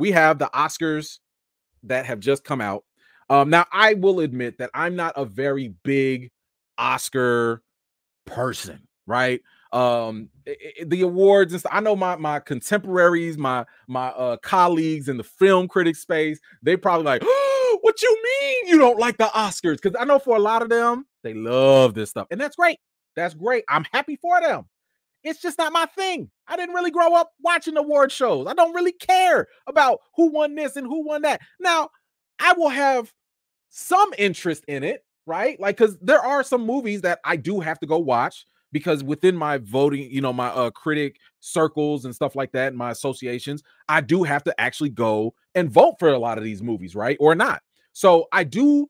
we have the Oscars that have just come out. Now, I will admit that I'm not a very big Oscar person, right? The awards and stuff. I know my contemporaries, my colleagues in the film critic space, they probably like, oh, what you mean you don't like the Oscars? Because I know for a lot of them, they love this stuff. And that's great. That's great. I'm happy for them. It's just not my thing. I didn't really grow up watching award shows. I don't really care about who won this and who won that. Now, I will have some interest in it, right? Like, because there are some movies that I do have to go watch because within my voting, you know, my critic circles and stuff like that, and my associations, I do have to actually go and vote for a lot of these movies, right? Or not. So I do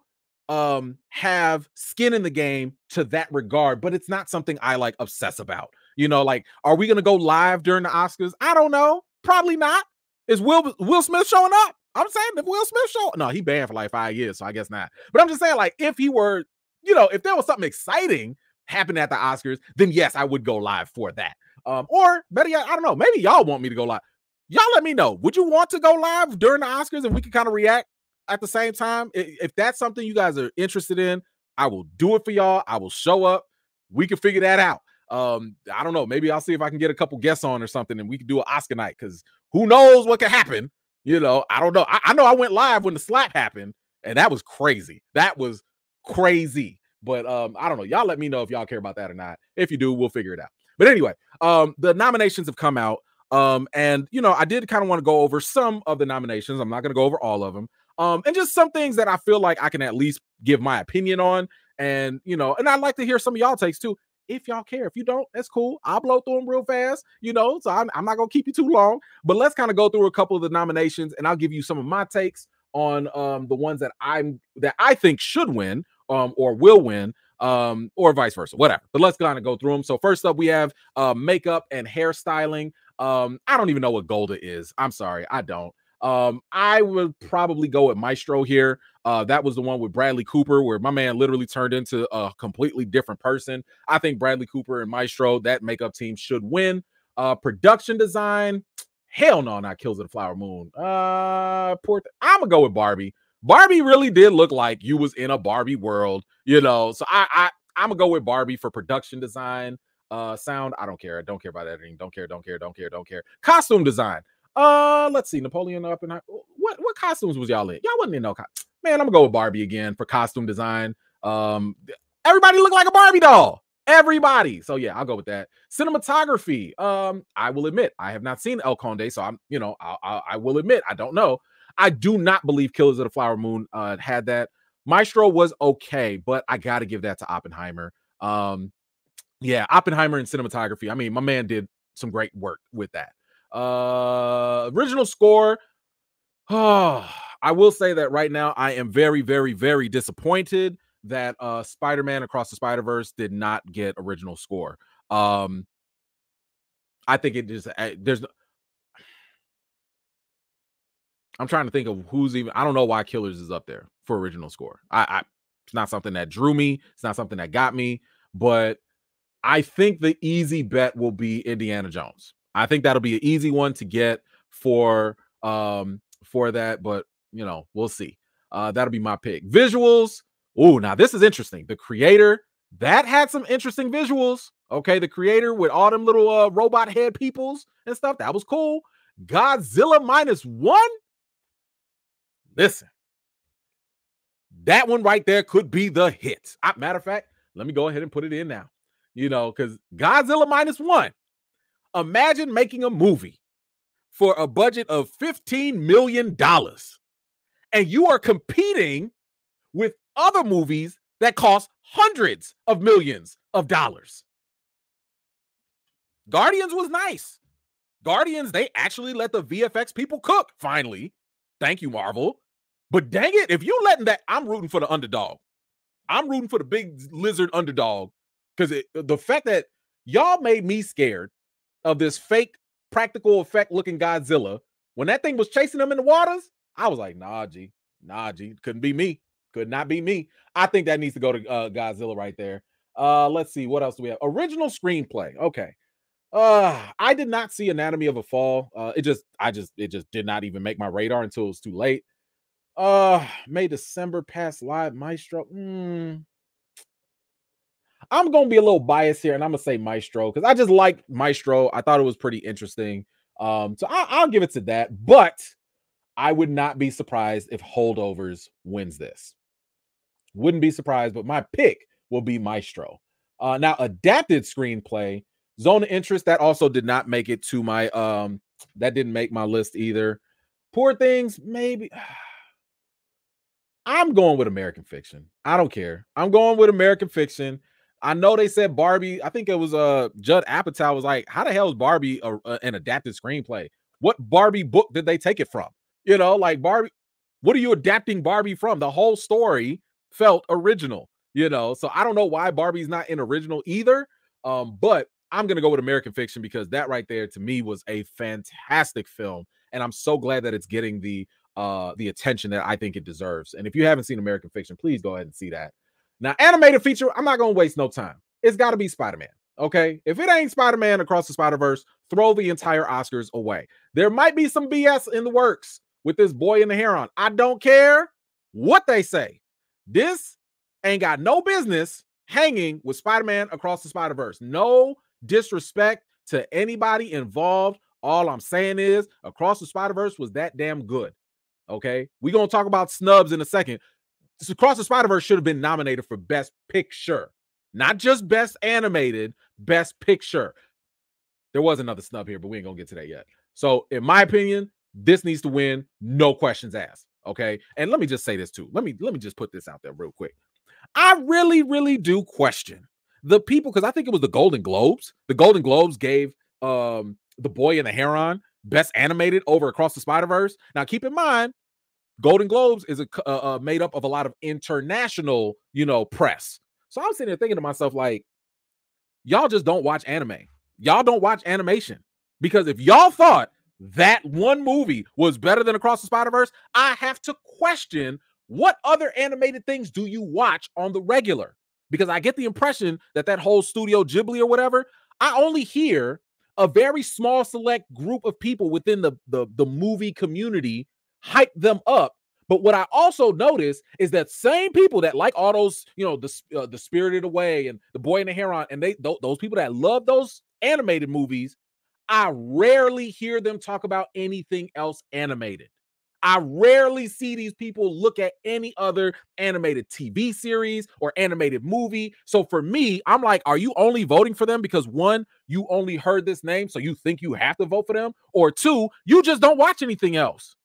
have skin in the game to that regard, but it's not something I like obsess about. You know, like, are we going to go live during the Oscars? I don't know. Probably not. Is Will Smith showing up? I'm saying if Will Smith showed up, no, he banned for like 5 years, so I guess not. But I'm just saying, like, if he were, you know, if there was something exciting happening at the Oscars, then yes, I would go live for that. Or better yet, I don't know, maybe y'all want me to go live. Y'all let me know. Would you want to go live during the Oscars and we can kind of react at the same time? If that's something you guys are interested in, I will do it for y'all. I will show up. We can figure that out. I don't know. Maybe I'll see if I can get a couple guests on or something and we can do an Oscar night, because who knows what could happen. You know, I don't know. I know I went live when the slap happened, and that was crazy. That was crazy. But I don't know. Y'all let me know if y'all care about that or not. If you do, we'll figure it out. But anyway, the nominations have come out. And, you know, I did kind of want to go over some of the nominations. I'm not going to go over all of them. And just some things that I feel like I can at least give my opinion on. And, you know, and I'd like to hear some of y'all takes too, if y'all care. If you don't, that's cool. I'll blow through them real fast, you know, so I'm not going to keep you too long. But let's kind of go through a couple of the nominations, and I'll give you some of my takes on the ones that I think should win or will win or vice versa, whatever. But let's kind of go through them. So first up, we have makeup and hairstyling. I don't even know what Golda is. I'm sorry, I don't. I would probably go with Maestro here. That was the one with Bradley Cooper, where my man literally turned into a completely different person. I think Bradley Cooper and Maestro, that makeup team should win. Production design, hell no, not Killers of the Flower Moon. I'm gonna go with Barbie. Barbie really did look like you was in a Barbie world, you know. So I'm gonna go with Barbie for production design. Sound, I don't care. I don't care about editing. Don't care. Costume design. Let's see, Napoleon Oppenheimer. What costumes was y'all in? Y'all wasn't in no costume. Man, I'm gonna go with Barbie again for costume design. Everybody looked like a Barbie doll. Everybody. So yeah, I'll go with that. Cinematography. I will admit I have not seen El Conde, so I will admit I don't know. I do not believe Killers of the Flower Moon had that. Maestro was okay, but I gotta give that to Oppenheimer. Yeah, Oppenheimer and cinematography. I mean, my man did some great work with that. Original score. Oh, I will say that right now I am very, very, very disappointed that Spider-Man Across the Spider-Verse did not get original score. I think it just there's. I'm trying to think of who's even. I don't know why Killers is up there for original score. It's not something that drew me. It's not something that got me. But I think the easy bet will be Indiana Jones. I think that'll be an easy one to get for that, but you know, we'll see. That'll be my pick. Visuals. Oh, now this is interesting. The Creator, that had some interesting visuals. Okay, The Creator with all them little robot head peoples and stuff. That was cool. Godzilla -1. Listen, that one right there could be the hit. Matter of fact, let me go ahead and put it in now. You know, because Godzilla -1. Imagine making a movie for a budget of $15 million and you are competing with other movies that cost hundreds of millions of dollars. Guardians was nice. Guardians, they actually let the VFX people cook, finally. Thank you, Marvel. But dang it, if you're letting that, I'm rooting for the underdog. I'm rooting for the big lizard underdog, because the fact that y'all made me scared of this fake practical effect looking Godzilla, when that thing was chasing him in the waters, I was like, nah, G, couldn't be me. Could not be me. I think that needs to go to Godzilla right there. Let's see, what else do we have? Original screenplay. Okay. I did not see Anatomy of a Fall. It just did not even make my radar until it was too late. May December, Past Live, Maestro. I'm gonna be a little biased here, and I'm gonna say Maestro because I just liked Maestro. I thought it was pretty interesting. So I'll give it to that, but I would not be surprised if Holdovers wins this. Wouldn't be surprised, but my pick will be Maestro. Now, adapted screenplay, Zone of Interest, that also did not make it to my that didn't make my list either. Poor Things, maybe. I'm going with American Fiction. I don't care. I'm going with American Fiction. I know they said Barbie. I think it was Judd Apatow was like, how the hell is Barbie an adapted screenplay? What Barbie book did they take it from? You know, like Barbie, what are you adapting Barbie from? The whole story felt original, you know? So I don't know why Barbie's not an original either, but I'm going to go with American Fiction because that right there to me was a fantastic film. And I'm so glad that it's getting the attention that I think it deserves. And if you haven't seen American Fiction, please go ahead and see that. Now, animated feature, I'm not going to waste no time. It's got to be Spider-Man, okay? If it ain't Spider-Man Across the Spider-Verse, throw the entire Oscars away. There might be some BS in the works with this Boy and the Heron. I don't care what they say. This ain't got no business hanging with Spider-Man Across the Spider-Verse. No disrespect to anybody involved. All I'm saying is Across the Spider-Verse was that damn good, okay? We're going to talk about snubs in a second. Across the Spider-Verse should have been nominated for Best Picture, not just Best Animated, Best Picture. There was another snub here, but we ain't going to get to that yet. So in my opinion, this needs to win, no questions asked, okay? And let me just say this too. Let me just put this out there real quick. I really, really do question the people, because I think it was the Golden Globes. The Golden Globes gave The Boy and the Heron Best Animated over Across the Spider-Verse. Now, keep in mind, Golden Globes is made up of a lot of international, you know, press. So I'm sitting there thinking to myself, like, y'all just don't watch anime. Y'all don't watch animation. Because if y'all thought that one movie was better than Across the Spider-Verse, I have to question, what other animated things do you watch on the regular? Because I get the impression that that whole Studio Ghibli or whatever, I only hear a very small select group of people within the movie community hype them up. But what I also notice is that same people that like all those, you know, the Spirited Away and The Boy and the Heron, and those people that love those animated movies, I rarely hear them talk about anything else animated. I rarely see these people look at any other animated TV series or animated movie. So for me, I'm like, are you only voting for them because one, you only heard this name, so you think you have to vote for them, or two, you just don't watch anything else?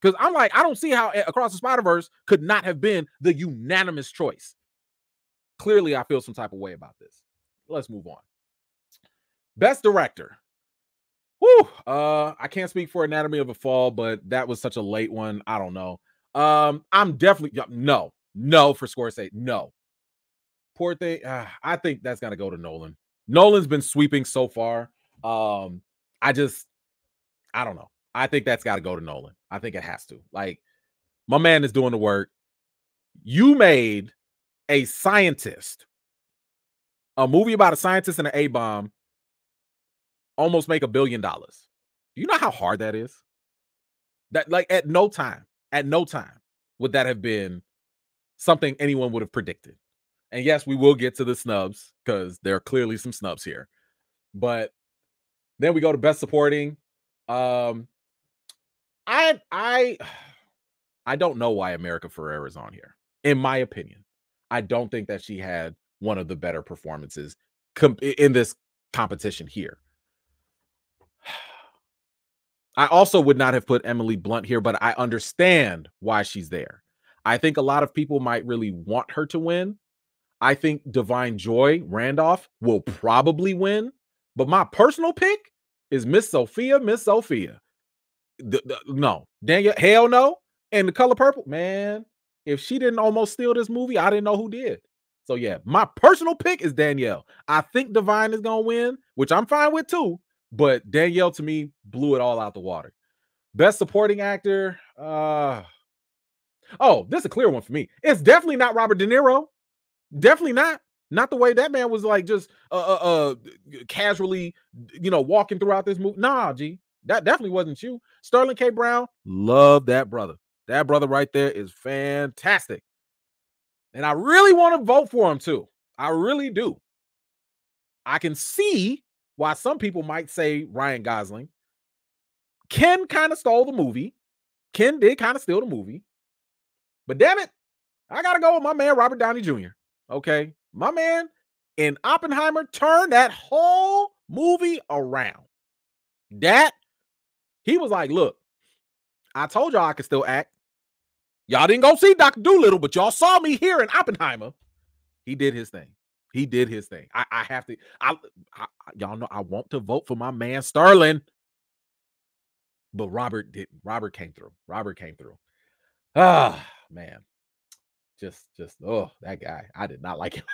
Because I'm like, I don't see how Across the Spider-Verse could not have been the unanimous choice. Clearly, I feel some type of way about this. Let's move on. Best Director. Whew. I can't speak for Anatomy of a Fall, but that was such a late one. I don't know. I'm definitely no for Scorsese. No. Poor Thing. I think that's gonna go to Nolan. Nolan's been sweeping so far. I don't know. I think that's got to go to Nolan. I think it has to. Like, my man is doing the work. You made a scientist, a movie about a scientist and an A-bomb, almost make $1 billion. You know how hard that is? That, like, at no time would that have been something anyone would have predicted. And yes, we will get to the snubs because there are clearly some snubs here. But then we go to Best Supporting. I don't know why America Ferrera is on here. In my opinion, I don't think that she had one of the better performances in this competition here. I also would not have put Emily Blunt here, but I understand why she's there. I think a lot of people might really want her to win. I think Divine Joy Randolph will probably win, but my personal pick is Miss Sophia. Miss Sophia. No, Danielle, hell no. And The Color Purple, man, if she didn't almost steal this movie, I didn't know who did. So yeah, my personal pick is Danielle. I think Divine is gonna win, which I'm fine with too, but Danielle to me blew it all out the water. Best Supporting Actor, this is a clear one for me. It's definitely not Robert De Niro. Definitely not. Not the way that man was like just casually, you know, walking throughout this movie. Nah, G, that definitely wasn't you. Sterling K. Brown, love that brother. That brother right there is fantastic. And I really want to vote for him too. I really do. I can see why some people might say Ryan Gosling. Ken kind of stole the movie. Ken did kind of steal the movie. But damn it, I got to go with my man Robert Downey Jr. Okay? My man in Oppenheimer turned that whole movie around. That, he was like, look, I told y'all I could still act. Y'all didn't go see Dr. Dolittle, but y'all saw me here in Oppenheimer. He did his thing. He did his thing. I have to, y'all know I want to vote for my man Sterling. But Robert didn't. Robert came through. Robert came through. Ah, man. Just, oh, that guy. I did not like him.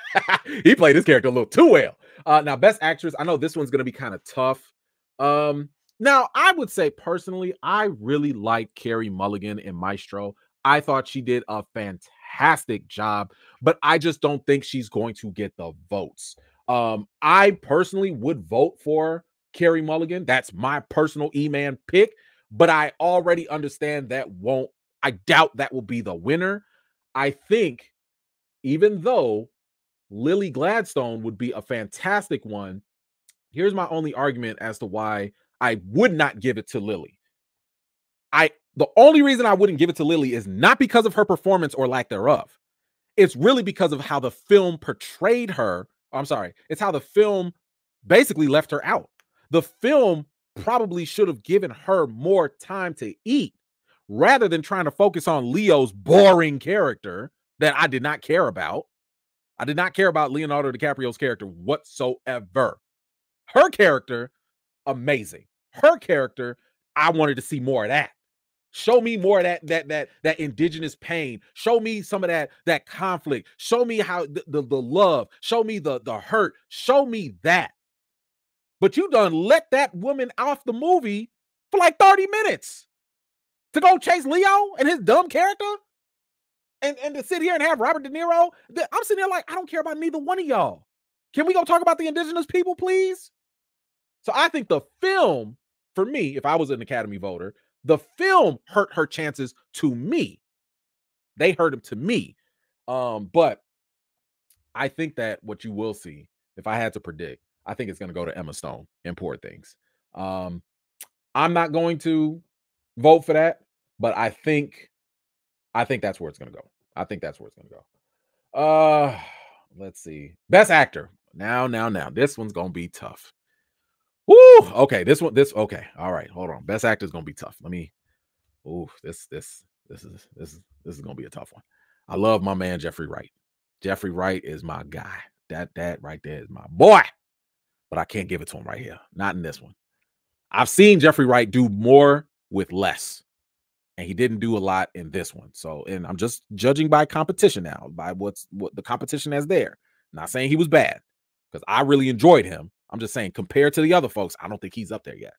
He played his character a little too well. Now, Best Actress. I know this one's going to be kind of tough. Now, I would say personally, I really like Carey Mulligan in Maestro. I thought she did a fantastic job, but I just don't think she's going to get the votes. I personally would vote for Carey Mulligan. That's my personal E-Man pick, but I already understand that won't, I doubt that will be the winner. I think even though Lily Gladstone would be a fantastic one, here's my only argument as to why I would not give it to Lily. The only reason I wouldn't give it to Lily is not because of her performance or lack thereof. It's really because of how the film portrayed her. I'm sorry. It's how the film basically left her out. The film probably should have given her more time to eat rather than trying to focus on Leo's boring character that I did not care about. I did not care about Leonardo DiCaprio's character whatsoever. Her character, amazing. Her character, I wanted to see more of that. Show me more of that indigenous pain. Show me some of that conflict. Show me how the love. Show me the hurt. Show me that. But you done let that woman off the movie for like 30 minutes to go chase Leo and his dumb character and to sit here and have Robert De Niro. I'm sitting there like, I don't care about neither one of y'all. Can we go talk about the indigenous people, please? So I think the film, for me, if I was an Academy voter, the film hurt her chances to me. They hurt them to me. But I think that what you will see, if I had to predict, I think it's going to go to Emma Stone in Poor Things. I'm not going to vote for that, but I think that's where it's going to go. I think that's where it's going to go. Let's see. Best Actor. Now. This one's going to be tough. Woo! Okay, okay. All right, hold on. Best Actor is going to be tough. Let me, ooh, this is going to be a tough one. I love my man, Jeffrey Wright. Jeffrey Wright is my guy. That right there is my boy. But I can't give it to him right here. Not in this one. I've seen Jeffrey Wright do more with less, and he didn't do a lot in this one. So, and I'm just judging by competition now, by what the competition has there. Not saying he was bad, because I really enjoyed him. I'm just saying, compared to the other folks, I don't think he's up there yet.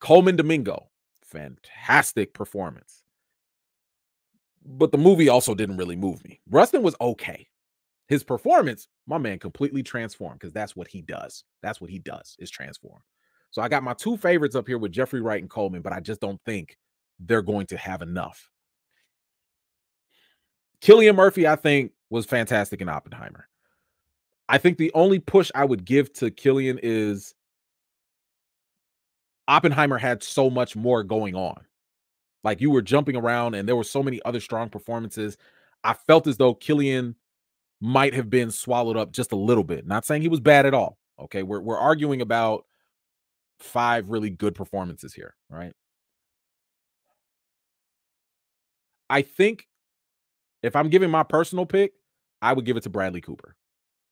Coleman Domingo, fantastic performance. But the movie also didn't really move me. Rustin was okay. His performance, my man, completely transformed, because that's what he does. That's what he does, is transform. So I got my two favorites up here with Jeffrey Wright and Coleman, but I just don't think they're going to have enough. Cillian Murphy, I think, was fantastic in Oppenheimer. I think the only push I would give to Cillian is Oppenheimer had so much more going on. Like, you were jumping around and there were so many other strong performances. I felt as though Cillian might have been swallowed up just a little bit. Not saying he was bad at all. Okay, we're arguing about 5 really good performances here, right? I think if I'm giving my personal pick, I would give it to Bradley Cooper.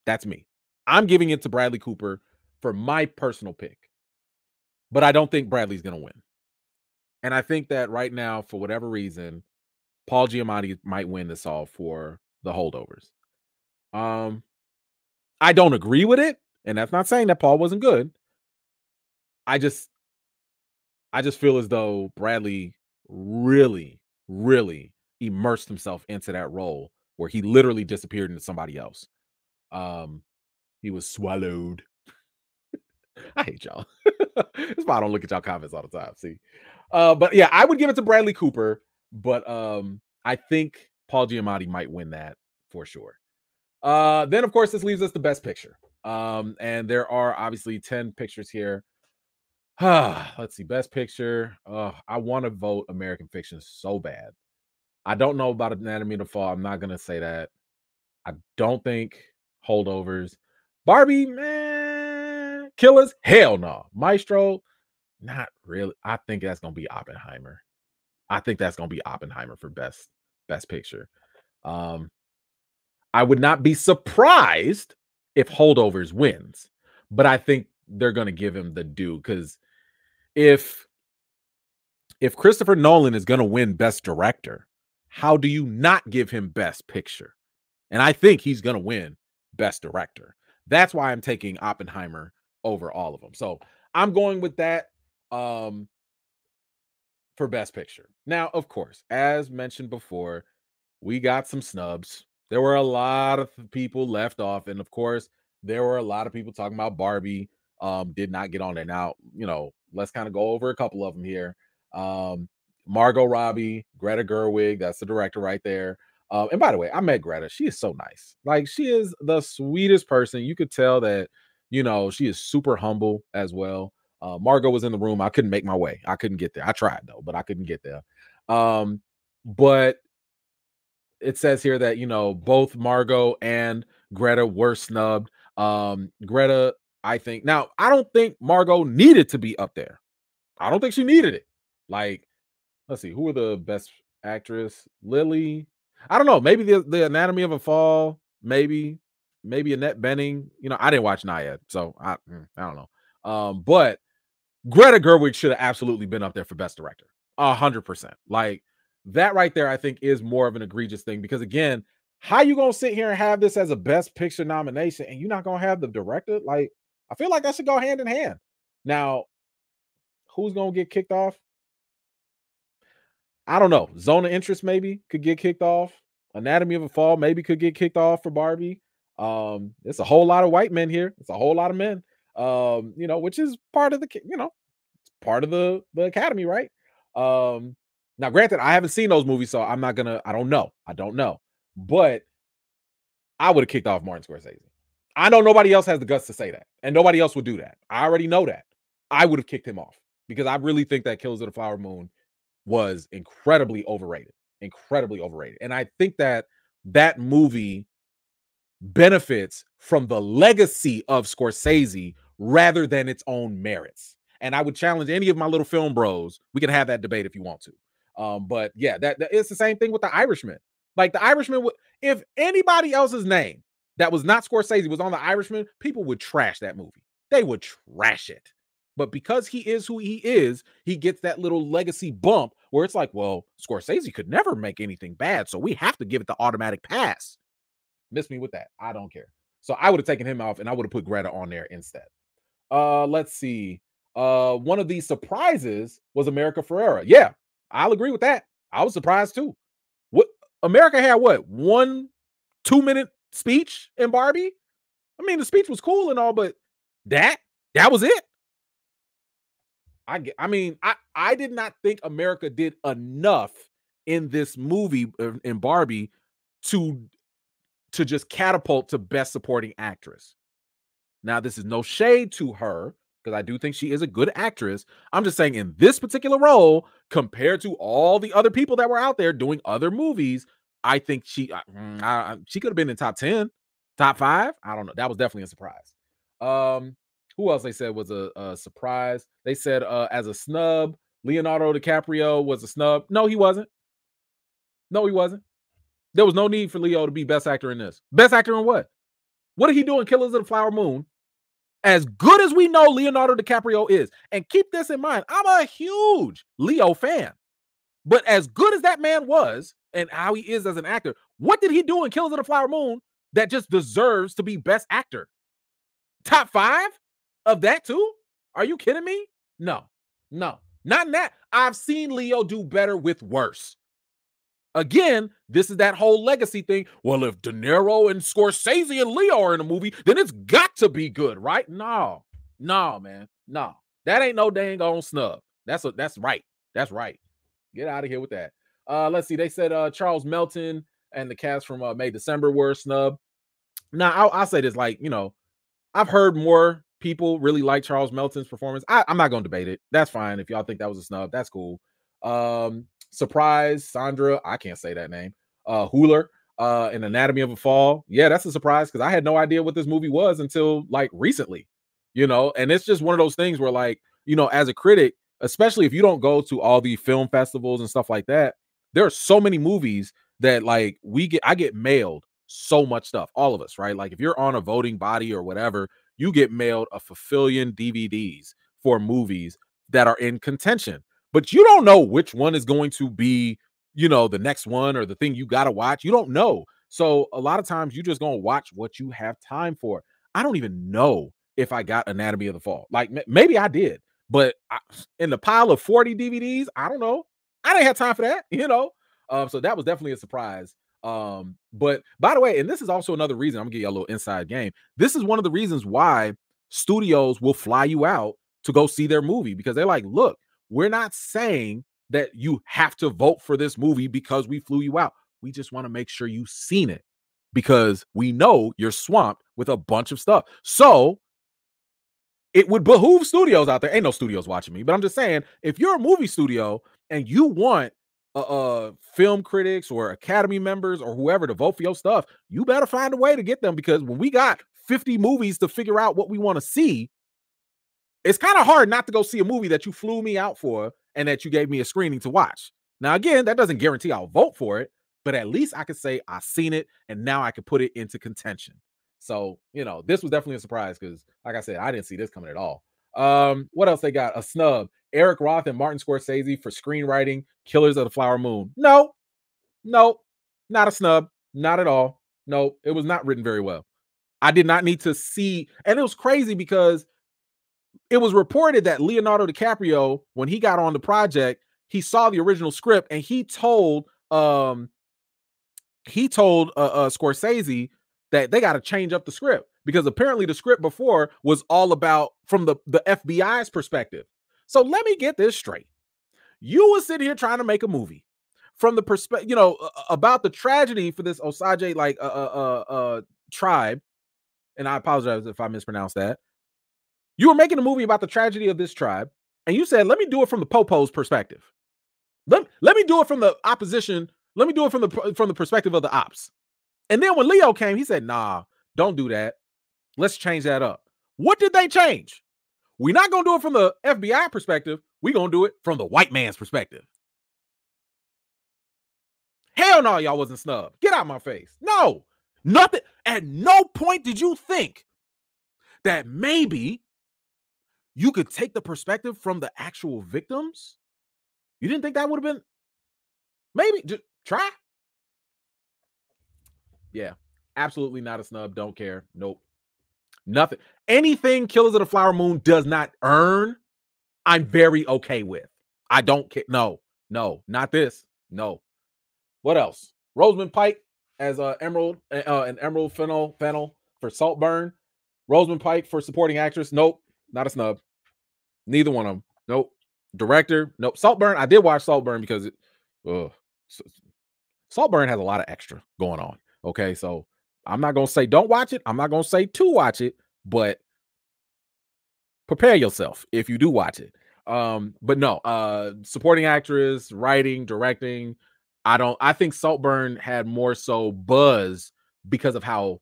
That's me. I'm giving it to Bradley Cooper for my personal pick. But I don't think Bradley's going to win. And I think that right now, for whatever reason, Paul Giamatti might win this all for The Holdovers. I don't agree with it, and that's not saying that Paul wasn't good. I just feel as though Bradley really, really immersed himself into that role where he literally disappeared into somebody else. He was swallowed. I hate y'all. That's why I don't look at y'all comments all the time. See, but yeah, I would give it to Bradley Cooper, but I think Paul Giamatti might win that for sure. Then, of course, this leaves us the best picture. And there are obviously 10 pictures here. Let's see, best picture. I want to vote American Fiction so bad. I don't know about Anatomy of a Fall. I'm not going to say that. I don't think Holdovers. Barbie, man. Killers, hell no. Maestro, not really. I think that's going to be Oppenheimer. I think that's going to be Oppenheimer for best picture. I would not be surprised if Holdovers wins, but I think they're going to give him the due, because if Christopher Nolan is going to win Best Director, how do you not give him Best Picture? And I think he's going to win Best Director. That's why I'm taking Oppenheimer over all of them. So I'm going with that for Best Picture. Now, of course, as mentioned before, we got some snubs. There were a lot of people left off. And of course, there were a lot of people talking about Barbie. Did not get on there. Now, you know, let's kind of go over a couple of them here. Margot Robbie, Greta Gerwig, that's the director right there. And by the way, I met Greta. She is so nice. Like, she is the sweetest person. You could tell that, you know, she is super humble as well. Margot was in the room. I couldn't make my way. I couldn't get there. I tried though, but I couldn't get there. But it says here that, you know, both Margot and Greta were snubbed. Greta, I think, now, I don't think Margot needed to be up there. I don't think she needed it. Like, let's see, who are the best actress? Lily. I don't know. Maybe the Anatomy of a Fall. Maybe Annette Bening. You know, I didn't watch Naya, so I don't know. But Greta Gerwig should have absolutely been up there for Best Director. 100%. Like, that right there, I think, is more of an egregious thing, because again, how you gonna sit here and have this as a Best Picture nomination and you're not gonna have the director? Like, I feel like that should go hand in hand. Now, who's gonna get kicked off? I don't know. Zone of Interest maybe could get kicked off. Anatomy of a Fall maybe could get kicked off for Barbie. It's a whole lot of white men here. It's a whole lot of men. You know, which is part of the, you know, it's part of the Academy, right? Now, granted, I haven't seen those movies, so I'm not gonna, I don't know. But I would have kicked off Martin Scorsese. I know nobody else has the guts to say that, and nobody else would do that. I already know that. I would have kicked him off, because I really think that Killers of the Flower Moon was incredibly overrated. And I think that that movie benefits from the legacy of Scorsese rather than its own merits. And I would challenge any of my little film bros. We can have that debate if you want to. But yeah, that it's the same thing with The Irishman. Like, The Irishman, if anybody else's name that was not Scorsese was on The Irishman, people would trash that movie. They would trash it. But because he is who he is, he gets that little legacy bump where it's like, well, Scorsese could never make anything bad, so we have to give it the automatic pass. Miss me with that. I don't care. So I would have taken him off, and I would have put Greta on there instead. Let's see. One of the surprises was America Ferrera. Yeah, I'll agree with that. I was surprised too. America had what, 1 2-minute speech in Barbie? I mean, the speech was cool and all, but that was it. I did not think America did enough in this movie in Barbie to just catapult to Best Supporting Actress. Now, this is no shade to her, because I do think she is a good actress. I'm just saying, in this particular role, compared to all the other people that were out there doing other movies, I think she could have been in top 10, top 5. I don't know. That was definitely a surprise. Who else they said was a surprise? They said as a snub, Leonardo DiCaprio was a snub. No, he wasn't. No, he wasn't. There was no need for Leo to be best actor in this. Best actor in what? What did he do in Killers of the Flower Moon? As good as we know Leonardo DiCaprio is, and keep this in mind, I'm a huge Leo fan, but as good as that man was and how he is as an actor, what did he do in Killers of the Flower Moon that just deserves to be best actor? Top 5 of that too? Are you kidding me? No, not in that. I've seen Leo do better with worse. Again, this is that whole legacy thing. Well, if De Niro and Scorsese and Leo are in a movie, then it's got to be good, right? No, man. No. That ain't no dang on snub. That's right. That's right. Get out of here with that. Let's see. They said Charles Melton and the cast from May December were a snub. Now, I'll say this, like, you know, I've heard more people really like Charles Melton's performance. I'm not going to debate it. That's fine. If y'all think that was a snub, that's cool. Surprise, Sandra, I can't say that name, Hüller, in Anatomy of a Fall. Yeah, that's a surprise because I had no idea what this movie was until, like, recently, you know? And it's just one of those things where, like, you know, as a critic, especially if you don't go to all the film festivals and stuff like that, there are so many movies that, like, I get mailed so much stuff, all of us, right? Like, if you're on a voting body or whatever, you get mailed a fulfillion DVDs for movies that are in contention. But you don't know which one is going to be, you know, the next one or the thing you got to watch. You don't know. So a lot of times you're just going to watch what you have time for. I don't even know if I got Anatomy of the Fall. Like, maybe I did. But in the pile of 40 DVDs, I don't know. I didn't have time for that, you know. So that was definitely a surprise. But by the way, and this is also another reason, I'm going to give you a little inside game. This is one of the reasons why studios will fly you out to go see their movie, because they're like, look, we're not saying that you have to vote for this movie because we flew you out. We just want to make sure you've seen it because we know you're swamped with a bunch of stuff. So it would behoove studios out there. Ain't no studios watching me, but I'm just saying, if you're a movie studio and you want film critics or Academy members or whoever to vote for your stuff, you better find a way to get them, because when we got 50 movies to figure out what we want to see, it's kind of hard not to go see a movie that you flew me out for and that you gave me a screening to watch. Now, again, that doesn't guarantee I'll vote for it, but at least I could say I've seen it and now I can put it into contention. So, you know, this was definitely a surprise because, like I said, I didn't see this coming at all. What else they got? A snub. Eric Roth and Martin Scorsese for screenwriting Killers of the Flower Moon. No, not a snub. Not at all. No, it was not written very well. I did not need to see. And it was crazy because it was reported that Leonardo DiCaprio, when he got on the project, he saw the original script and he told Scorsese that they got to change up the script, because apparently the script before was all about from the FBI's perspective. So let me get this straight. You were sitting here trying to make a movie from the perspective, you know, about the tragedy for this Osage tribe. And I apologize if I mispronounced that. You were making a movie about the tragedy of this tribe, and you said, let me do it from the Popo's perspective. Let me do it from the opposition. Let me do it from the perspective of the ops. And then when Leo came, he said, nah, don't do that. Let's change that up. What did they change? We're not going to do it from the FBI perspective. We're going to do it from the white man's perspective. Hell no, y'all wasn't snubbed. Get out of my face. No, nothing. At no point did you think that maybe you could take the perspective from the actual victims? You didn't think that would have been? Maybe, just try. Yeah, absolutely not a snub. Don't care. Nope. Nothing. Anything Killers of the Flower Moon does not earn, I'm very okay with. I don't care. No, not this. No. What else? Rosamund Pike as an Emerald Fennel for Saltburn. Rosamund Pike for supporting actress. Nope. Not a snub. Neither one of them. Nope. Director. Nope. Saltburn. I did watch Saltburn because Saltburn has a lot of extra going on. Okay. So I'm not going to say don't watch it. I'm not going to say to watch it, but prepare yourself if you do watch it. But no, supporting actress, writing, directing. I think Saltburn had more so buzz because of how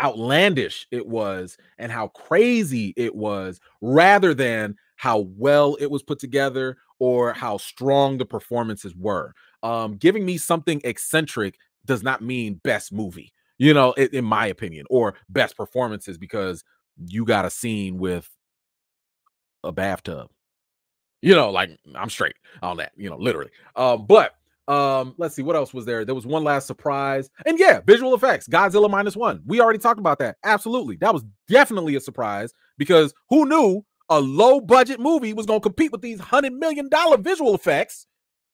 outlandish it was and how crazy it was, rather than how well it was put together or how strong the performances were. Giving me something eccentric does not mean best movie, you know, in my opinion, or best performances, because you got a scene with a bathtub, you know, like, I'm straight on that, you know, literally. Let's see, what else was there? There was one last surprise. And yeah, visual effects, Godzilla -1. We already talked about that. Absolutely. That was definitely a surprise, because who knew a low budget movie was going to compete with these $100 million visual effects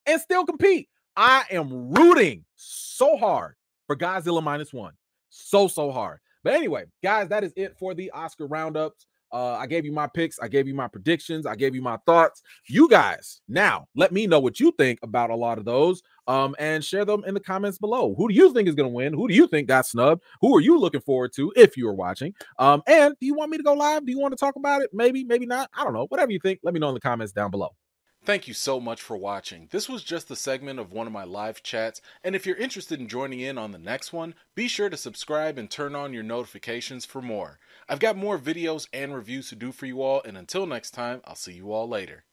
and still compete? I am rooting so hard for Godzilla minus one. So hard. But anyway, guys, that is it for the Oscar roundups. I gave you my picks. I gave you my predictions. I gave you my thoughts. You guys, now let me know what you think about a lot of those and share them in the comments below. Who do you think is going to win? Who do you think got snubbed? Who are you looking forward to if you are watching? And do you want me to go live? Do you want to talk about it? Maybe, maybe not. I don't know. Whatever you think, let me know in the comments down below. Thank you so much for watching. This was just the segment of one of my live chats, and if you're interested in joining in on the next one, be sure to subscribe and turn on your notifications for more. I've got more videos and reviews to do for you all, and until next time, I'll see you all later.